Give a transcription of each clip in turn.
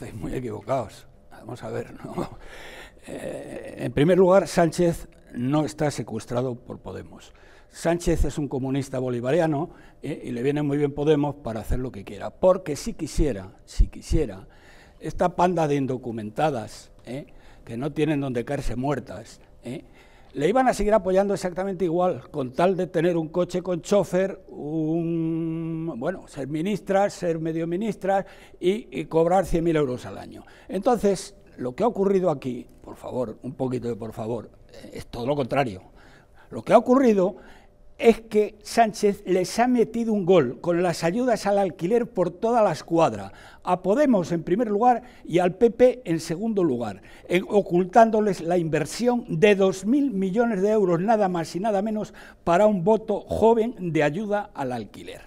Estáis muy equivocados. Vamos a ver, ¿no? En primer lugar, Sánchez no está secuestrado por Podemos. Sánchez es un comunista bolivariano y le viene muy bien Podemos para hacer lo que quiera. Porque si quisiera, esta panda de indocumentadas que no tienen donde caerse muertas, le iban a seguir apoyando exactamente igual, con tal de tener un coche con chofer, ser ministras, ser medio ministras y cobrar 100.000 euros al año. Entonces, lo que ha ocurrido aquí, por favor, un poquito de por favor, es todo lo contrario. Lo que ha ocurrido es que Sánchez les ha metido un gol con las ayudas al alquiler por toda la escuadra, a Podemos en primer lugar y al PP en segundo lugar, ocultándoles la inversión de 2.000 millones de euros, nada más y nada menos, para un voto joven de ayuda al alquiler.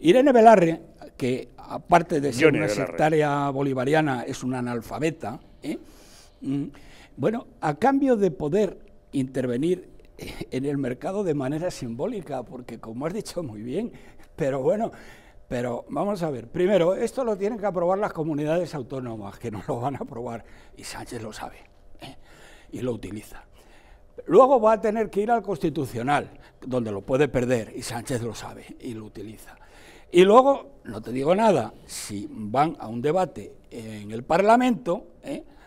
Irene Belarre, que aparte de ser una sectaria bolivariana es una analfabeta, a cambio de poder intervenir en el mercado de manera simbólica, porque como has dicho muy bien, pero vamos a ver, primero, esto lo tienen que aprobar las comunidades autónomas, que no lo van a aprobar, y Sánchez lo sabe, y lo utiliza. Luego va a tener que ir al Constitucional, donde lo puede perder, y Sánchez lo sabe, y lo utiliza. Y luego, no te digo nada, si van a un debate en el Parlamento,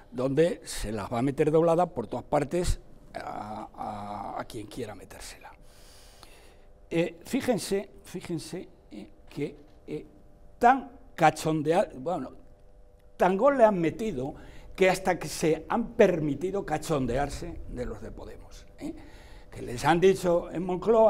donde se las va a meter doblada por todas partes, a quien quiera metérsela. Fíjense que tan cachondeado, tan gol le han metido que hasta que se han permitido cachondearse de los de Podemos, que les han dicho en Moncloa.